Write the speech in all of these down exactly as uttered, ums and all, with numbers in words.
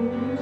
I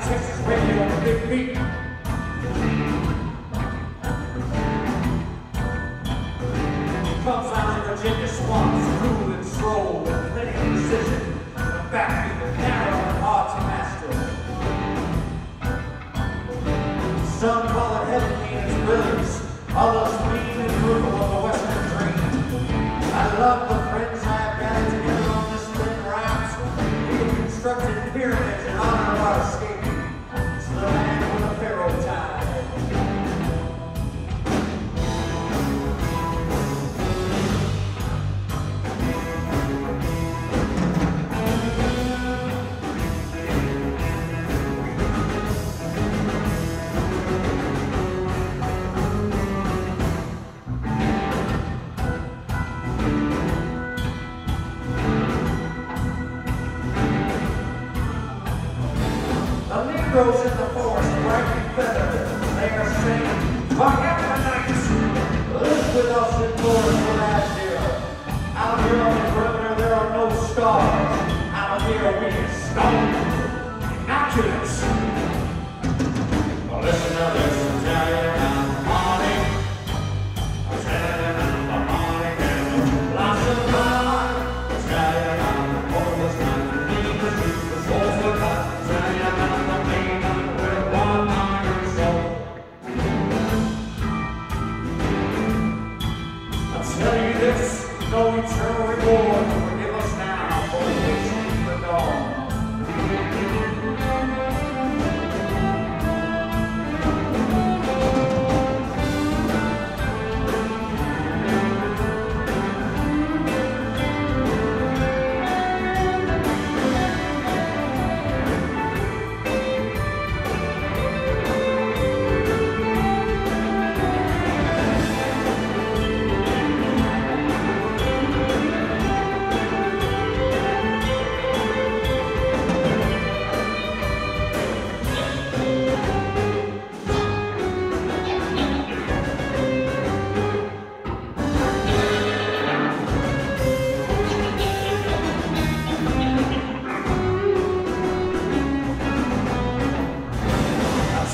got Texas Reggae on a big beat. Comes out of Virginia swamps, cool and stroll, with plenty of precision. The backbeat is narrow and hard to master. Some call it heavy mean as blues, others mean and brutal of the Western dream. I love the friends I have gathered together on this thin rounds. We have constructed pyramids in honor of our escape. It's the land with a pharaoh tie. The Negroes in the forest, brightly feathered, they are saying, "Fuck Ammonites, live with us in forest for last year. Out here on the perimeter there are no stars. Out here we are stone, innocuous." Well, listen to this, I'm telling you about the morning. I'm telling you about the morning and the blossom bar. I'm telling you about the forest and the demons, the souls were cut. I'm telling you about no eternal reward will forgive us now for the waiting for the dawn.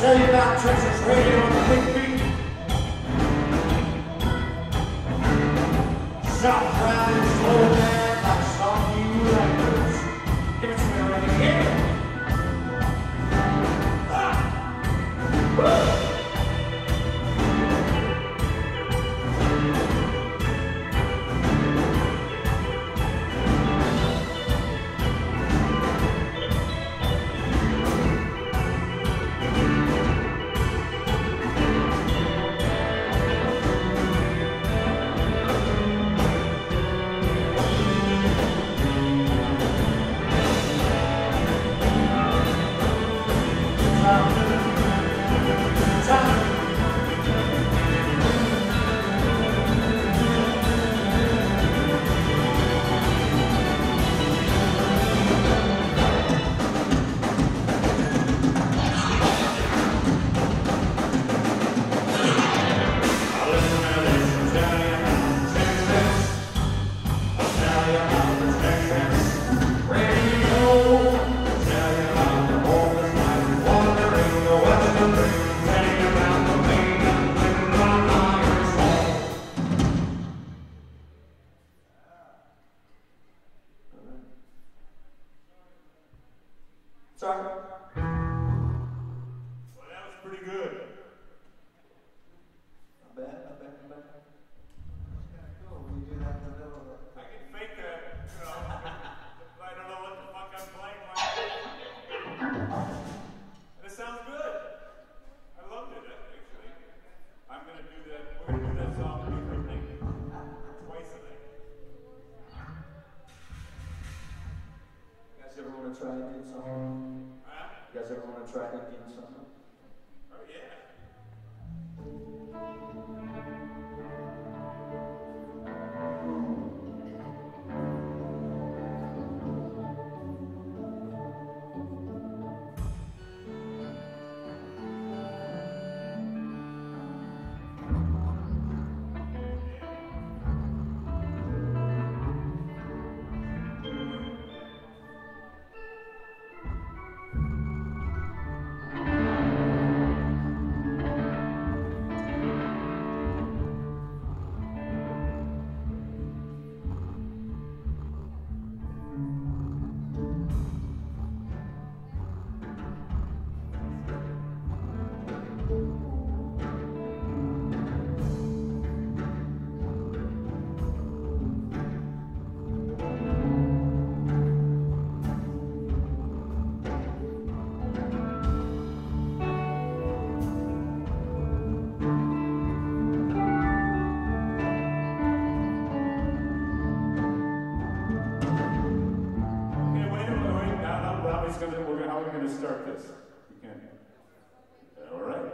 Tell you about Texas Radio on the big beat. Stop riding slow down like soggy records. Give it to me right here. Sorry. Well, that was pretty good. Not bad, not bad, not bad. We do that in the middle of it. I can fake that, you know. I don't know what the fuck I'm playing like. And it sounds good. I loved it, actually. I'm gonna do that. We're gonna do that song every night, twice a night. You guys ever wanna try an Indian song? You guys ever want to try that again sometime? Oh, yeah. it's going to, we're gonna, how are we going to start this? You can. All right.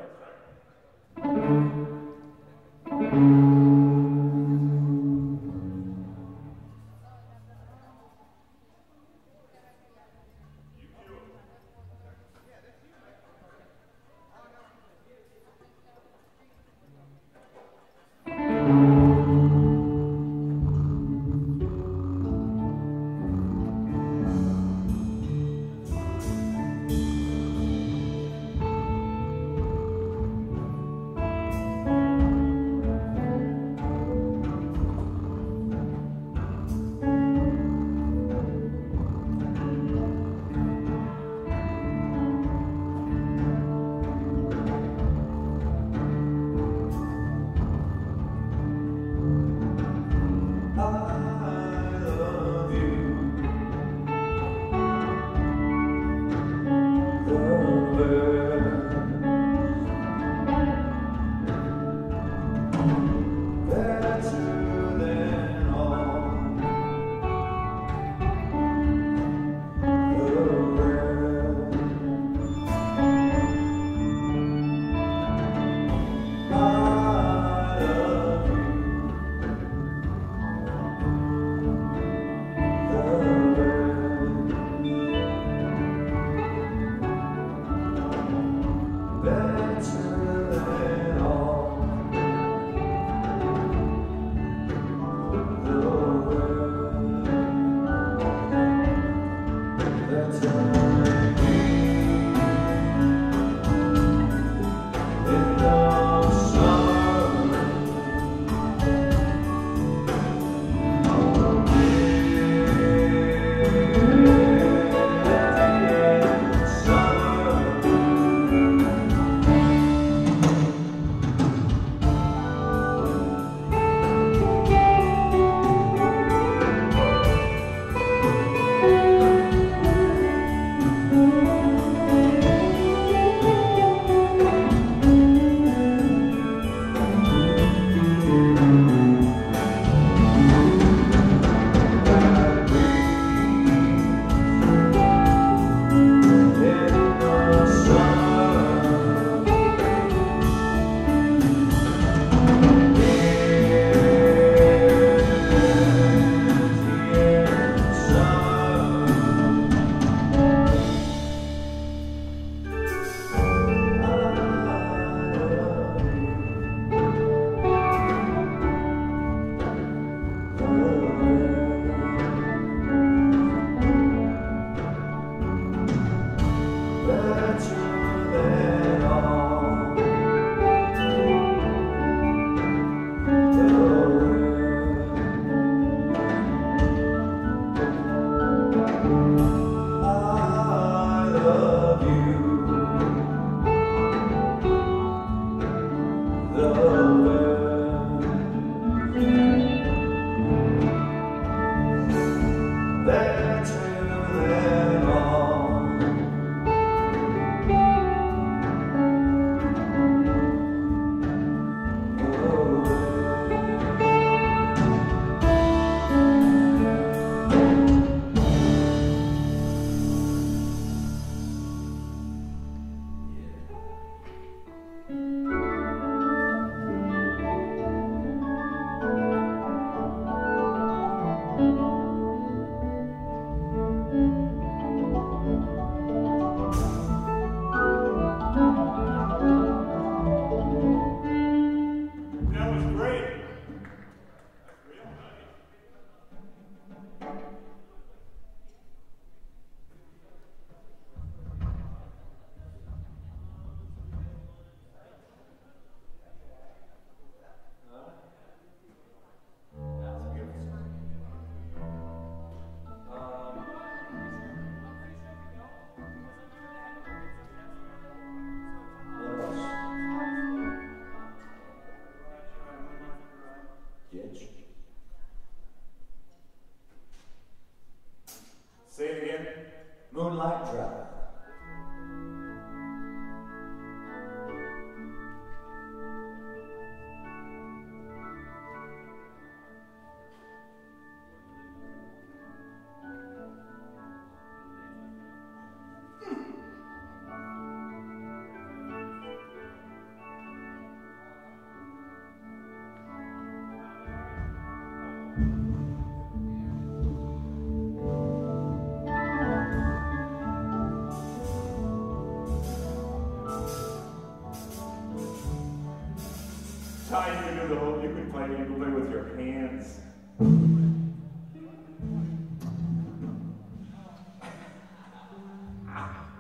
ties into the whole, you can play, you can play with your hands.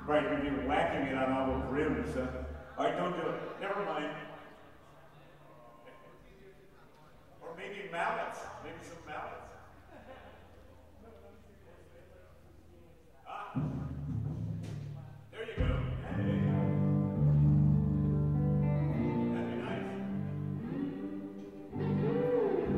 Right, you'd be whacking it on all those rims. Huh? All right, don't do it. Never mind. Or maybe mallets. Maybe some mallets. Ah. There you go. Hey. Thank you.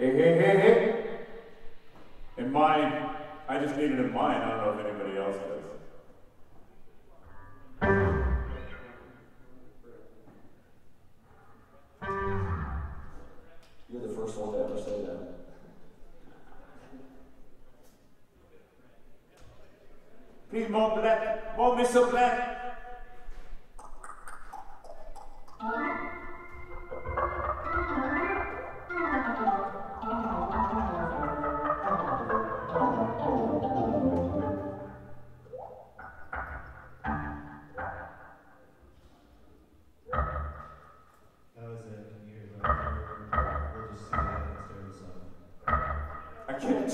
Hey, hey, hey, hey. In mine, I just need it in mine. I don't know if anybody else does. You're the first one to ever say that. Please, mon black, mon monsieur black.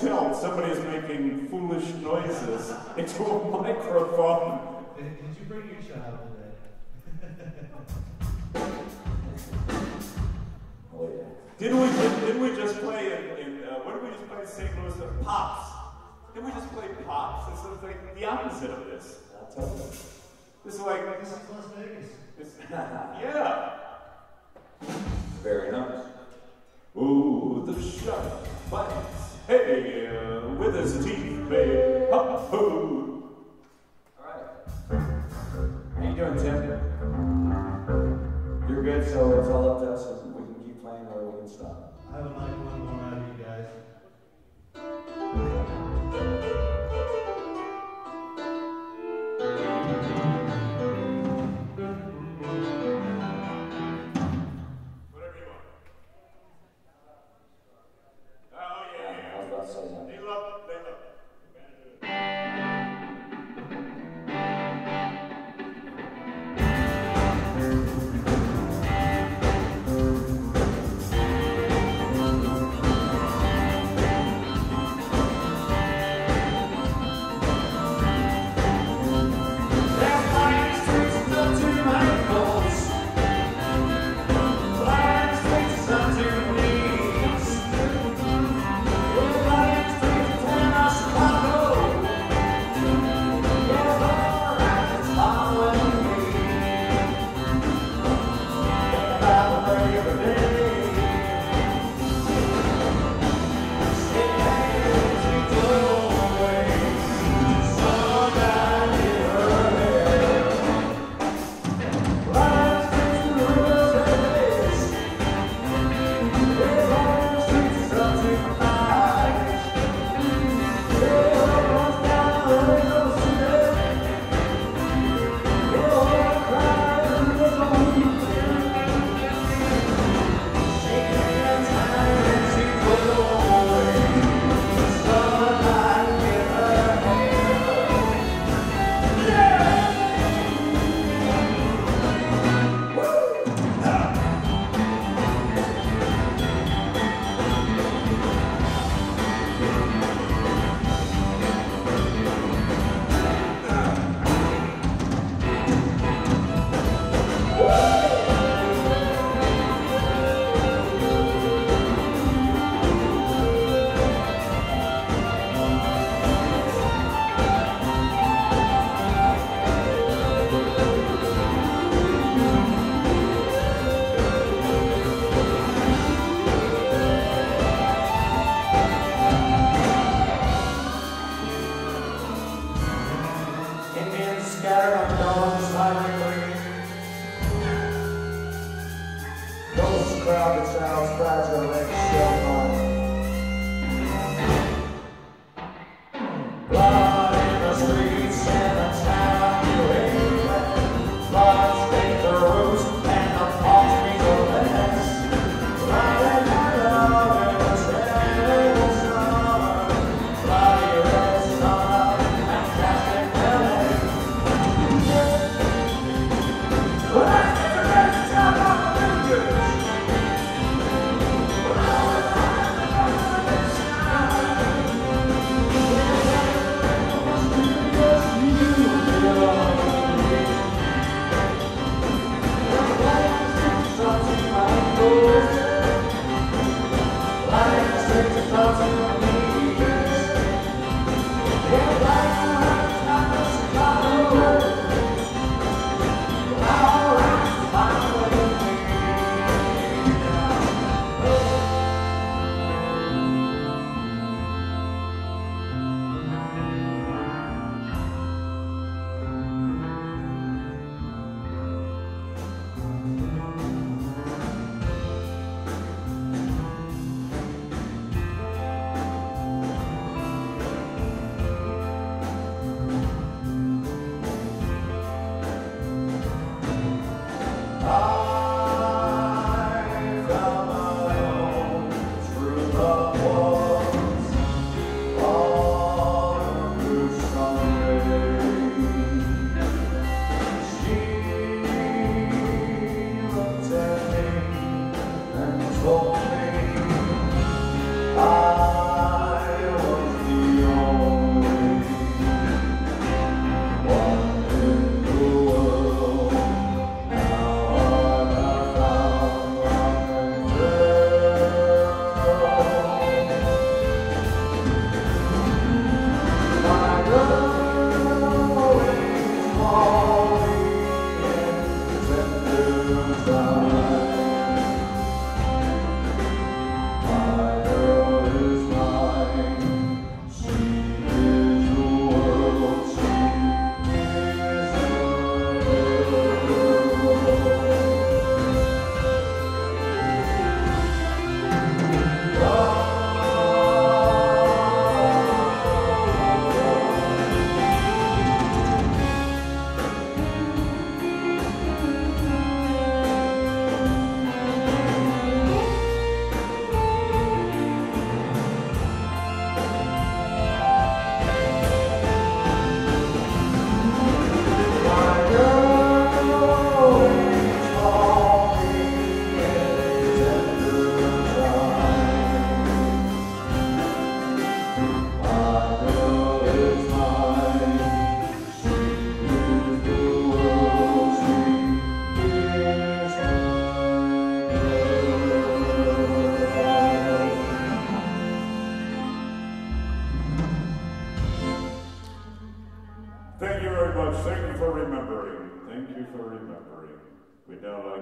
Tell somebody's making foolish noises into a microphone. Did you bring your child today? Oh yeah. Didn't we? Didn't we just play in? in uh, what did we just play in Saint Louis? The Pops. Didn't we just play Pops? This is like the opposite of this. I'll tell you. This is like this is Las Vegas. This, yeah. Very nice. Ooh, the shark bites. Hey, uh, with his teeth, babe. Hup, hoo. All right. How you doing, Tim? You're good, so it's all up to us. So we can keep playing or we can stop. I would like one more out of you guys. What?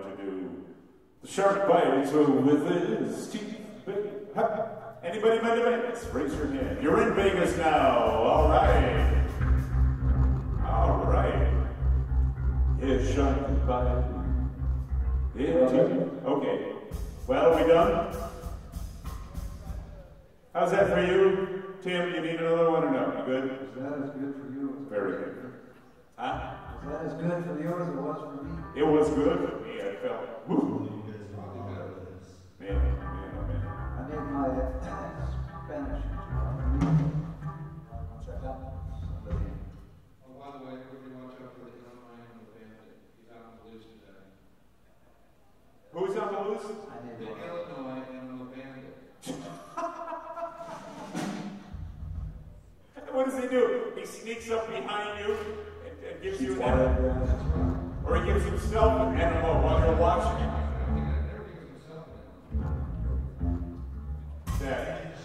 going to do the shark bite through with his teeth. Anybody been to Vegas? Raise your hand. You're in Vegas now. All right. All right. His shark bite. His teeth. Okay. Well, are we done? How's that for you? Tim, you need another one or no? You good? Is that as good for you as Very good. good. Huh? Is that as good for you as it was for me? It was good for me. I felt, woo. You guys probably better than this. Man, man, oh man. I need my uh, Spanish. Check out somebody. Oh, by the way, everybody watch out for the young man in the family. He's out on the loose today. Who's out on the loose? I need the Illinois and the bandit. What does he do? He sneaks up behind you and, and gives you an animal. Or he gives himself an animal while you're watching him. That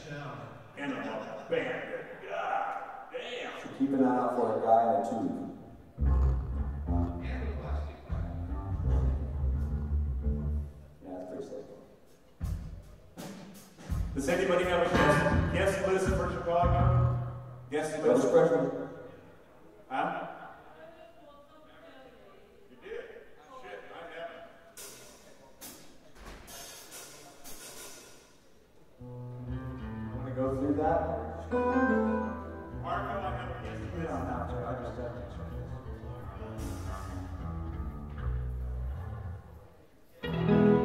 animal bandit. God damn. So keep an eye out for a guy in a tube. And a plastic bag. Yeah, that's pretty sick. Does anybody have a guest, guest list for Chicago? Yes, it was. Huh? You did? Shit, I haven't. Want to go through that? Mark, I don't have a guess. You don't have to. I just have to check this. Thank you.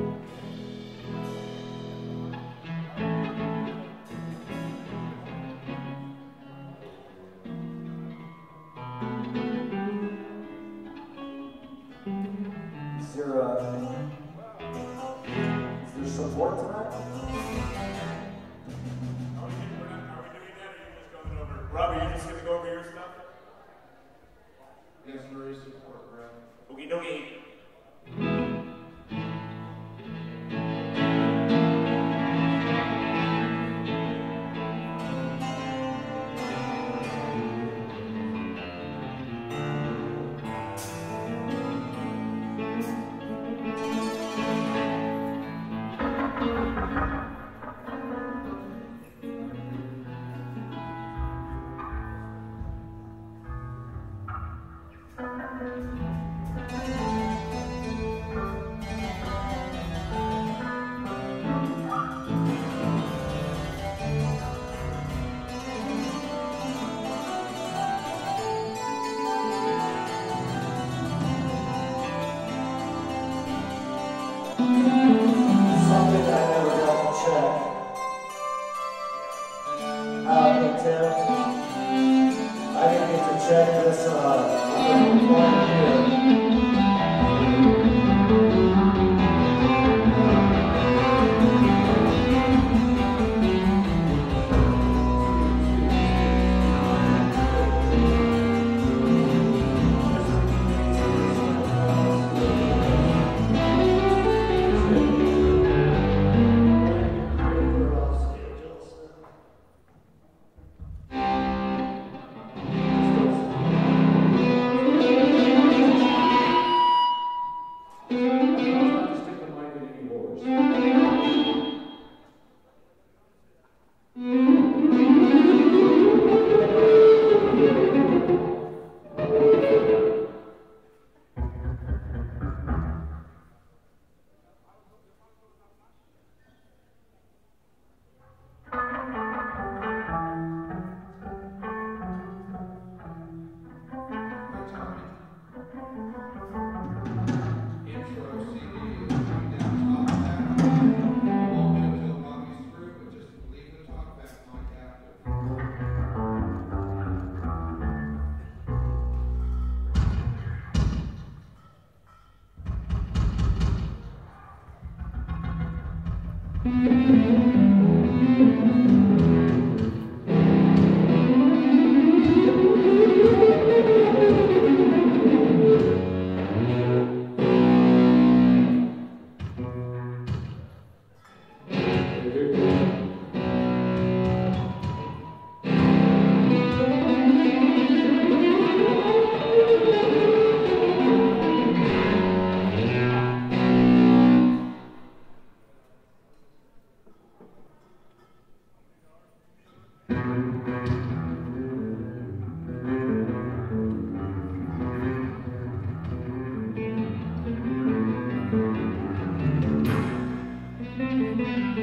Thank mm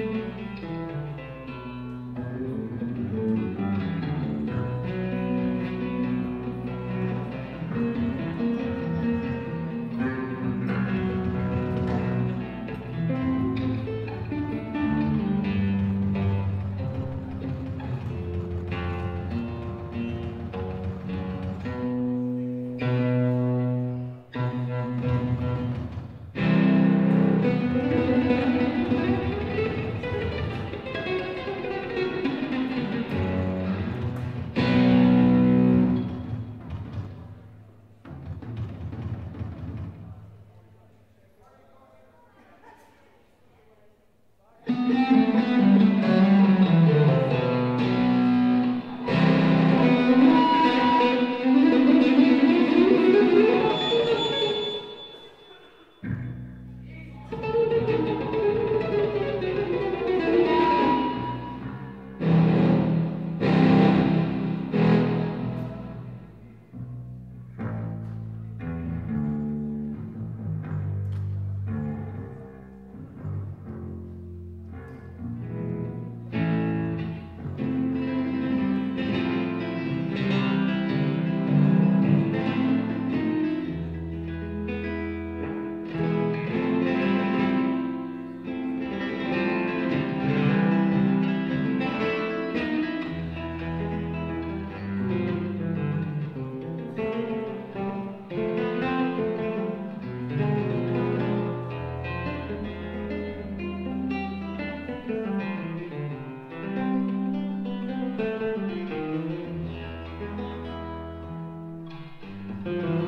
-hmm.